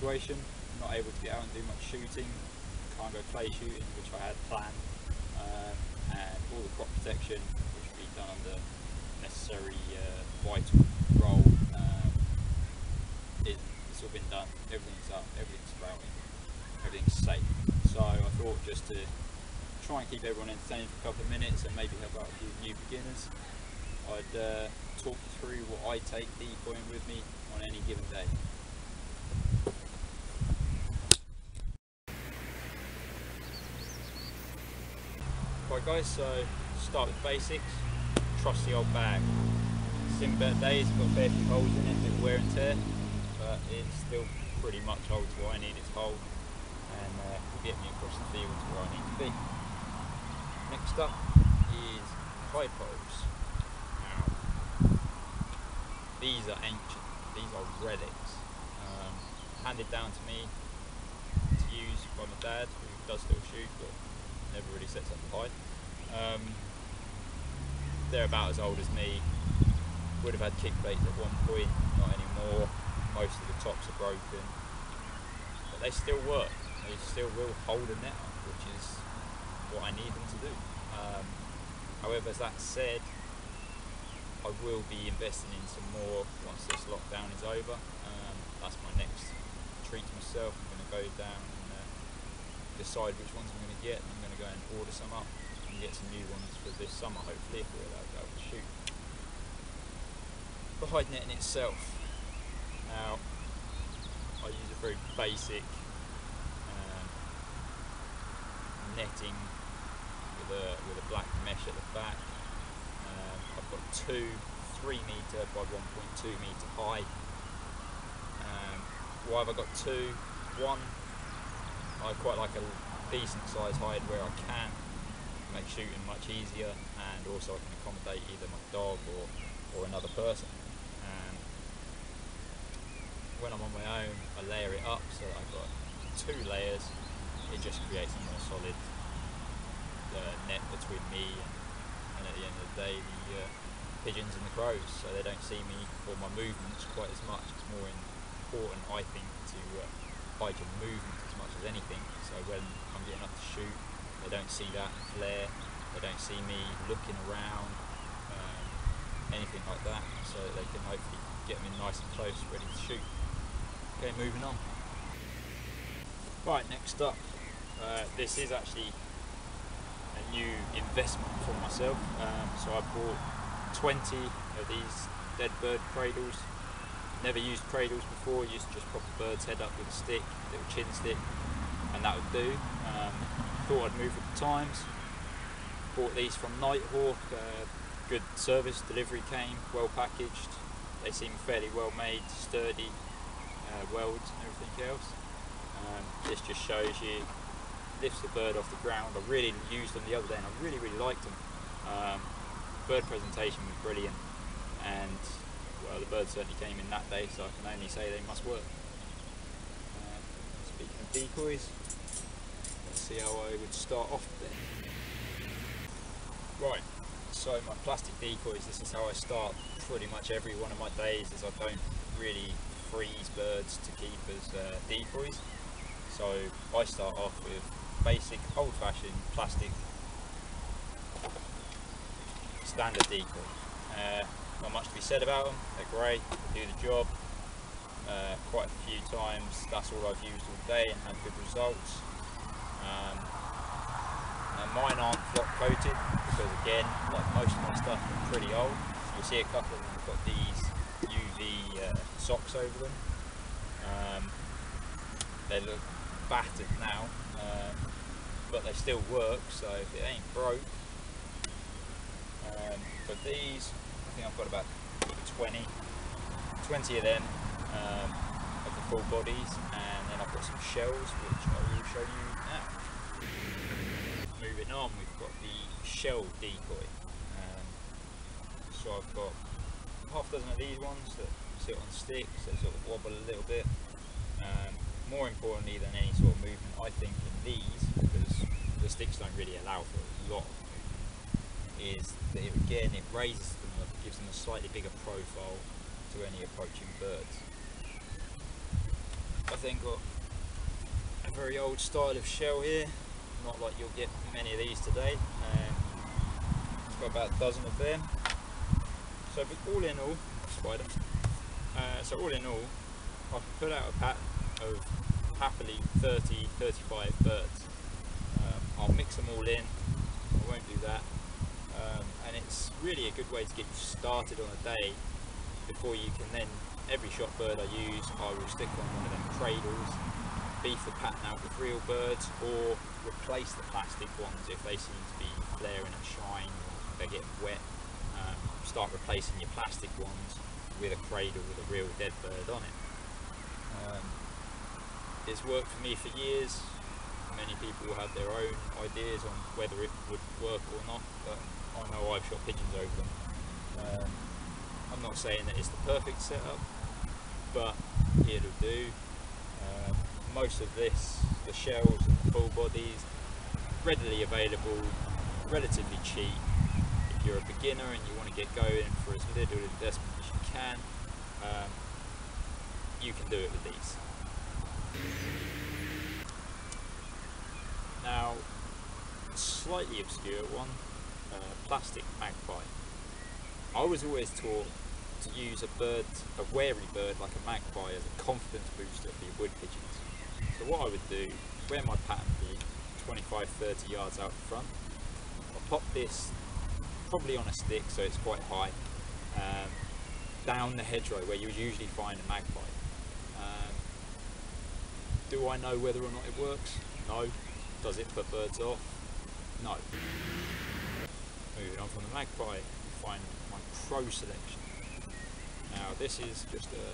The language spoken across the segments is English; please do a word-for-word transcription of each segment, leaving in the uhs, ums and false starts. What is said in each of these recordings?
situation. I'm not able to get out and do much shooting, can't go clay shooting, which I had planned, um, and all the crop protection, which would be done under necessary uh, vital role, um, is, it's all been done, everything's up, everything's sprouting, everything's safe. So I thought just to try and keep everyone entertained for a couple of minutes and maybe help out a few new beginners, I'd uh, talk you through what I take decoying with me on any given day. Right guys, so start with basics, trusty old bag. Since better days, it's got a fair few holes in it, a bit wear and tear, but it still pretty much holds what I need it to hold, and uh, will get me across the field to where I need to be. Next up is high poles. These are ancient, these are relics, um, handed down to me to use by my dad, who does still shoot but never really sets up the hide. Um, they're about as old as me, would have had kickbaits at one point, not anymore, most of the tops are broken, but they still work, they still will hold a net, which is what I need them to do. Um, however, as that said, I will be investing in some more once this lockdown is over. Um, that's my next treat to myself. I'm going to go down and uh, decide which ones I'm going to get. I'm going to go and order some up and get some new ones for this summer, hopefully, if we're allowed to go and shoot. The hide netting itself. Now, I use a very basic uh, netting with a, with a black mesh at the back. I've got two three metre by one point two metre high. Um, why have I got two? One, I quite like a decent size hide where I can, make shooting much easier, and also I can accommodate either my dog or, or another person. Um, when I'm on my own, I layer it up so that I've got two layers. It just creates a more solid uh, net between me and And at the end of the day, the uh, pigeons and the crows, so they don't see me or my movements quite as much. It's more important, I think, to uh, hide your movements as much as anything. So when I'm getting up to shoot, they don't see that flare, they don't see me looking around, um, anything like that, so that they can hopefully get me nice and close, ready to shoot. Okay, moving on. Right, next up, uh, this is actually a new investment for myself. Um, so I bought twenty of these dead bird cradles. Never used cradles before, used to just pop a bird's head up with a stick, a little chin stick, and that would do. Um, thought I'd move with the times. Bought these from Nighthawk, uh, good service, delivery came, well packaged. They seem fairly well made, sturdy, uh, welds and everything else. Um, this just shows you, lifts the bird off the ground. I really used them the other day and I really really liked them. Um, bird presentation was brilliant, and well, the bird certainly came in that day, so I can only say they must work. Uh, speaking of decoys, let's see how I would start off then. Right, so my plastic decoys, this is how I start pretty much every one of my days, as I don't really freeze birds to keep as uh, decoys. So I start off with basic old-fashioned plastic standard decoy. Uh, not much to be said about them, they're great, they do the job. Uh, quite a few times, that's all I've used all day and had good results. Um, now mine aren't flop coated because, again, like most of my stuff, are pretty old. You'll see a couple of them have got these U V uh, socks over them. Um, they look battered now. Uh, but they still work, so if it ain't broke. Um, but these, I think I've got about twenty of them, um, of the full bodies, and then I've got some shells which I will show you now. Moving on, we've got the shell decoy. Um, so I've got half a dozen of these ones that sit on sticks, that sort of wobble a little bit. Um, More importantly than any sort of movement, I think, in these, because the sticks don't really allow for a lot of movement, is that it, again, it raises them up, gives them a slightly bigger profile to any approaching birds. I've then got a very old style of shell here, not like you'll get many of these today. Um, I've got about a dozen of them. So but all in all, spider. Uh, so all in all, I can put out a pack of happily thirty, thirty-five birds. Um, I'll mix them all in, I won't do that. Um, and it's really a good way to get you started on a day before you can then, every shot bird I use, I will stick on one of them cradles, beef the pattern out with real birds, or replace the plastic ones if they seem to be flaring and shine, or they're getting wet. Um, start replacing your plastic ones with a cradle with a real dead bird on it. Um, it's worked for me for years. Many people have their own ideas on whether it would work or not, but I know I've shot pigeons over them. Um, I'm not saying that it's the perfect setup, but it'll do. Um, most of this, the shells and the full bodies, readily available, relatively cheap. If you're a beginner and you want to get going for as little investment as you can, um, you can do it with these. Now, a slightly obscure one, uh, plastic magpie. I was always taught to use a bird, a wary bird like a magpie, as a confidence booster for your wood pigeons. So what I would do, where my pattern would be twenty-five to thirty yards out front, I'll pop this probably on a stick so it's quite high, um, down the hedgerow where you would usually find a magpie. Um, do I know whether or not it works? No. Does it put birds off? No. Moving on from the magpie, we find my crow selection. Now this is just a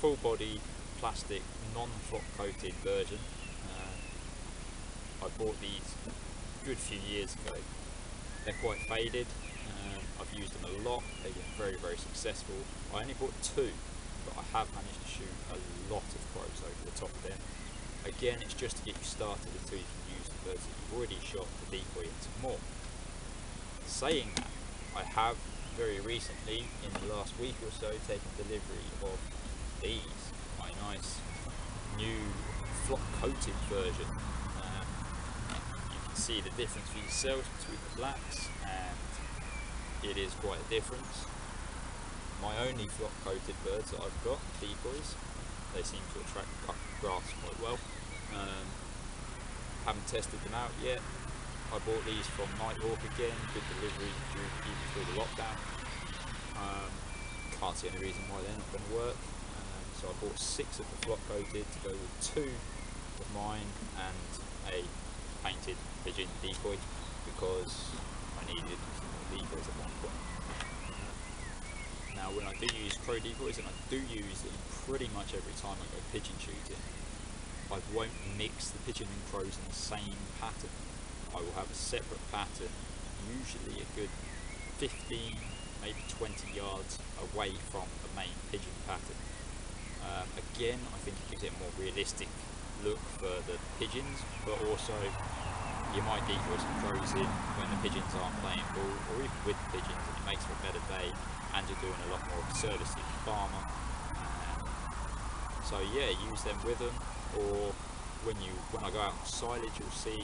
full body plastic non-flop coated version. Uh, I bought these a good few years ago. They're quite faded. Um, I've used them a lot. They've been very very successful. I only bought two, but I have managed to shoot a lot of crows over the top of them. Again, it's just to get you started until you can use the birds that you've already shot to decoy into more. Saying that, I have very recently, in the last week or so, taken delivery of these, my nice new flop coated version. Um, you can see the difference for yourself between the blacks, and it is quite a difference. My only flop coated birds that I've got, decoys, they seem to attract cut grass quite well. Um, haven't tested them out yet. I bought these from Nighthawk again, good delivery during, even through the lockdown. Um, can't see any reason why they're not going to work. Um, so I bought six of the flop coated to go with two of mine and a painted pigeon decoy because I needed some decoys at one point. Now when I do use crow decoys, and I do use them pretty much every time I go pigeon shooting, I won't mix the pigeon and crows in the same pattern. I will have a separate pattern, usually a good fifteen, maybe twenty yards away from the main pigeon pattern. Uh, again, I think it gives it a more realistic look for the pigeons, but also you might decoy some crows in when the pigeons aren't playing ball, or even with the pigeons, and it makes for a better day, and you're doing a lot more service to the farmer. Um, so yeah, use them with them, or when you when I go out on silage, you'll see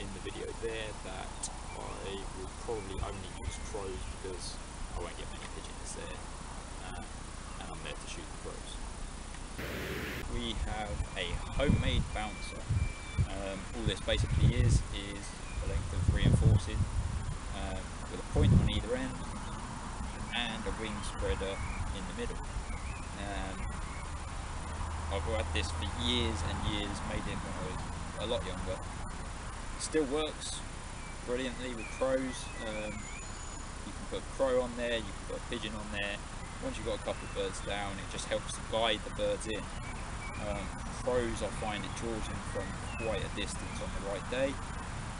in the video there that I will probably only use crows because I won't get many pigeons there, uh, and I'm there to shoot the crows. We have a homemade bouncer. Um, all this basically is is a length of reinforcing um, with a point on either end and a wing spreader in the middle. Um, I've had this for years and years, made it when I was a lot younger. Still works brilliantly with crows. Um, you can put a crow on there, you can put a pigeon on there. Once you've got a couple of birds down, it just helps to guide the birds in. Um, crows, I find it draws them from quite a distance on the right day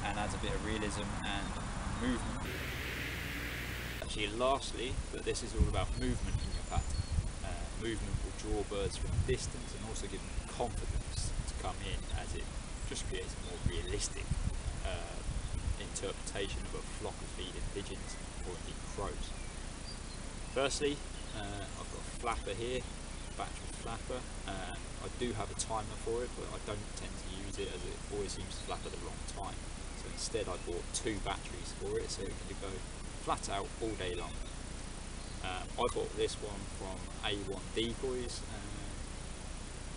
and adds a bit of realism and movement. Actually, lastly, but this is all about movement in your pattern. Uh, movement will draw birds from a distance and also give them confidence to come in, as it just creates a more realistic uh, interpretation of a flock of feeding pigeons or indeed crows. Firstly, uh, I've got a flapper here. factory flapper. Um, I do have a timer for it, but I don't tend to use it as it always seems to flap at the wrong time. So instead I bought two batteries for it so it can go flat out all day long. Um, I bought this one from A one Decoys. Um,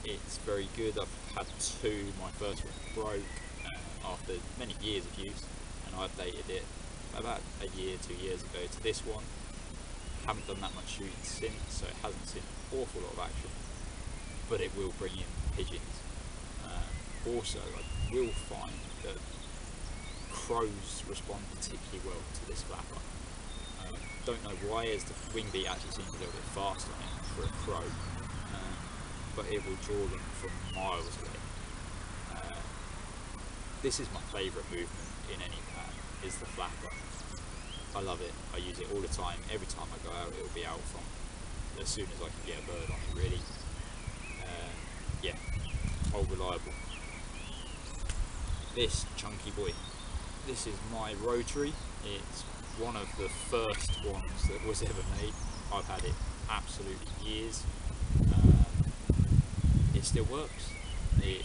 it's very good. I've had two. My first one broke um, after many years of use, and I updated it about a year, two years ago to this one. Haven't done that much shooting since, so it hasn't seen an awful lot of action, but it will bring in pigeons. Um, also, I will find that crows respond particularly well to this flapper. Um, don't know why, as the wing beat actually seems a little bit fast on it for a crow, um, but it will draw them from miles away. Uh, this is my favourite movement in any pack, is the flapper. I love it. I use it all the time. Every time I go out, it'll be out from as soon as I can get a bird on it, really. Um, yeah, all reliable. This chunky boy. This is my rotary. It's one of the first ones that was ever made. I've had it absolutely years. Um, it still works. It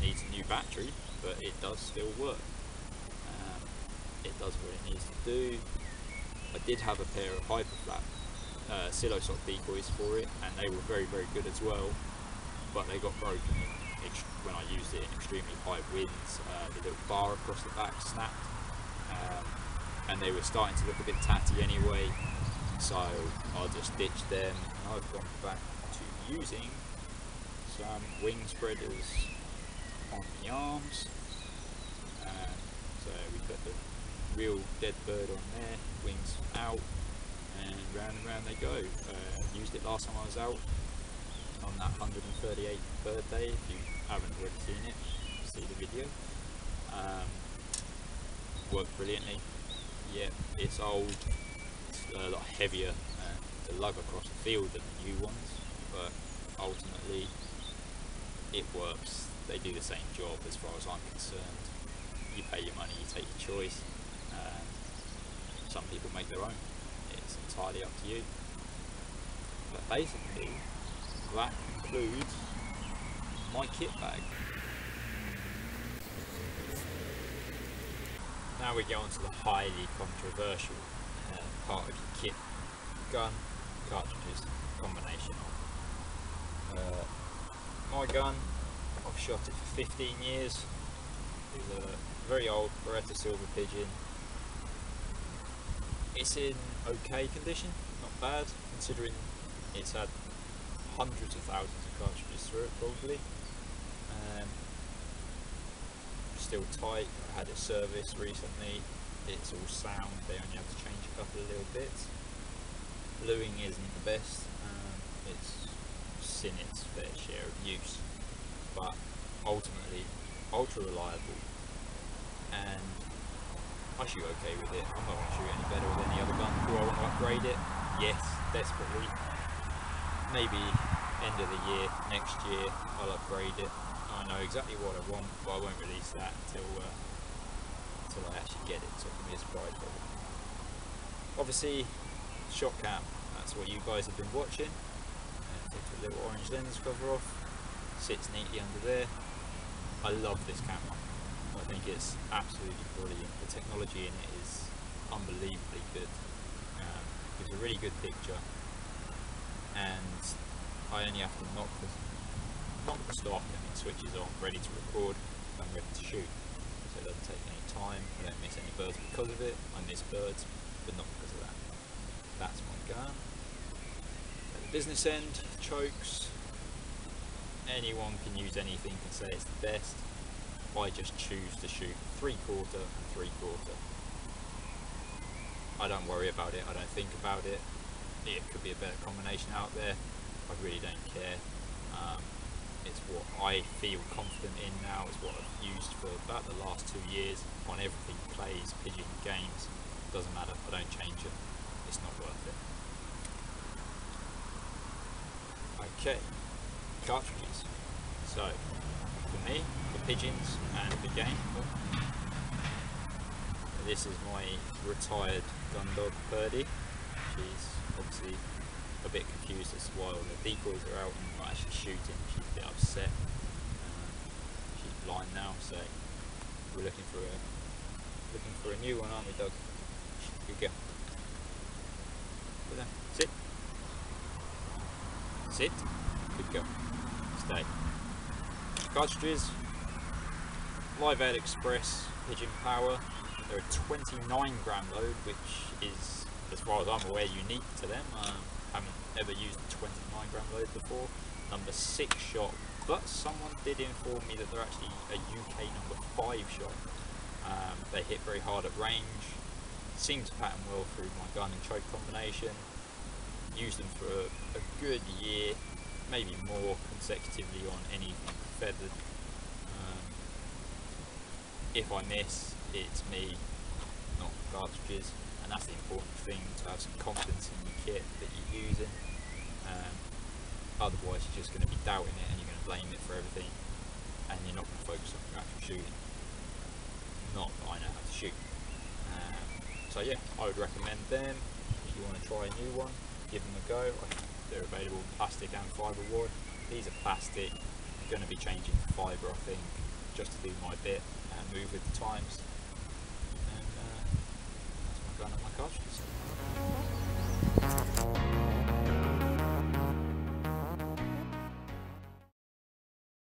needs a new battery, but it does still work. Um, it does what it needs to do. I did have a pair of Hyperflap uh, SiloSock decoys for it, and they were very, very good as well, but they got broken in when I used it in extremely high winds. Uh, the little bar across the back snapped, um, and they were starting to look a bit tatty anyway, so I just ditched them, and I've gone back to using some wing spreaders on the arms. Um, so we put the real dead bird on there, wings out, and round and round they go. Uh, used it last time I was out on that one hundred thirty-eighth birthday. If you haven't already seen it, see the video. Um, worked brilliantly. Yeah, it's old, it's a lot heavier uh, to lug across the field than the new ones, but ultimately it works. They do the same job as far as I'm concerned. You pay your money, you take your choice. Um, some people make their own, it's entirely up to you. But basically, that concludes my kit bag. Now we go on to the highly controversial uh, part of your kit: gun, cartridges, combination of. Uh, my gun, I've shot it for fifteen years, it's a very old Beretta Silver Pigeon. It's in okay condition, not bad, considering it's had hundreds of thousands of cartridges through it probably. Um, still tight, I had it serviced recently, it's all sound, they only have to change a couple of little bits. Bluing isn't the best, um, it's seen its fair share of use, but ultimately ultra reliable, and I shoot okay with it. I'm not going to shoot any better with any other gun. Do I want to upgrade it? Yes, desperately. Maybe end of the year, next year, I'll upgrade it. I know exactly what I want, but I won't release that until, uh, until I actually get it, so it can be a surprise for me. Obviously, shot cam, that's what you guys have been watching. Uh, take the little orange lens cover off, sits neatly under there. I love this camera. I think it's absolutely brilliant. The technology in it is unbelievably good. Um, it's a really good picture, and I only have to knock the, knock the stock and it switches on, ready to record and ready to shoot. So it doesn't take any time, I don't miss any birds because of it. I miss birds, but not because of that. That's my gun. At the business end, chokes. Anyone can use anything and say it's the best. I just choose to shoot three quarter and three quarter. I don't worry about it, I don't think about it. It could be a better combination out there, I really don't care. Um, it's what I feel confident in now, it's what I've used for about the last two years on everything, plays, pigeon, games, doesn't matter, I don't change it, it's not worth it. Okay, cartridges. So, for me, for pigeons and for game, this is my retired gun dog Birdie. She's obviously a bit confused as to why all the decoys are out and not actually shooting. She's a bit upset. Um, she's blind now, so we're looking for a looking for a new one, aren't we, Doug? Good girl. Sit. Sit. Sit. Good girl. Stay. Cartridges. Live Air Express Pigeon Power. They're a twenty-nine gram load, which is, as far as I'm aware, unique to them. Uh, I haven't ever used a twenty-nine gram load before. Number six shot, but someone did inform me that they're actually a U K number five shot. Um, they hit very hard at range. Seem to pattern well through my gun and choke combination. Used them for a, a good year, maybe more, consecutively on anything feathered. Um, if I miss, it's me, not cartridges, and that's the important thing, to have some confidence in your kit that you're using. Um, otherwise you're just going to be doubting it and you're going to blame it for everything, and you're not going to focus on your actual shooting. Not that I know how to shoot. Um, so yeah, I would recommend them. If you want to try a new one, give them a go. They're available in plastic and fibre wood. These are plastic. I'm going to be changing to fibre, I think, just to do my bit and move with the times. And uh, that's my gun and my cartridges.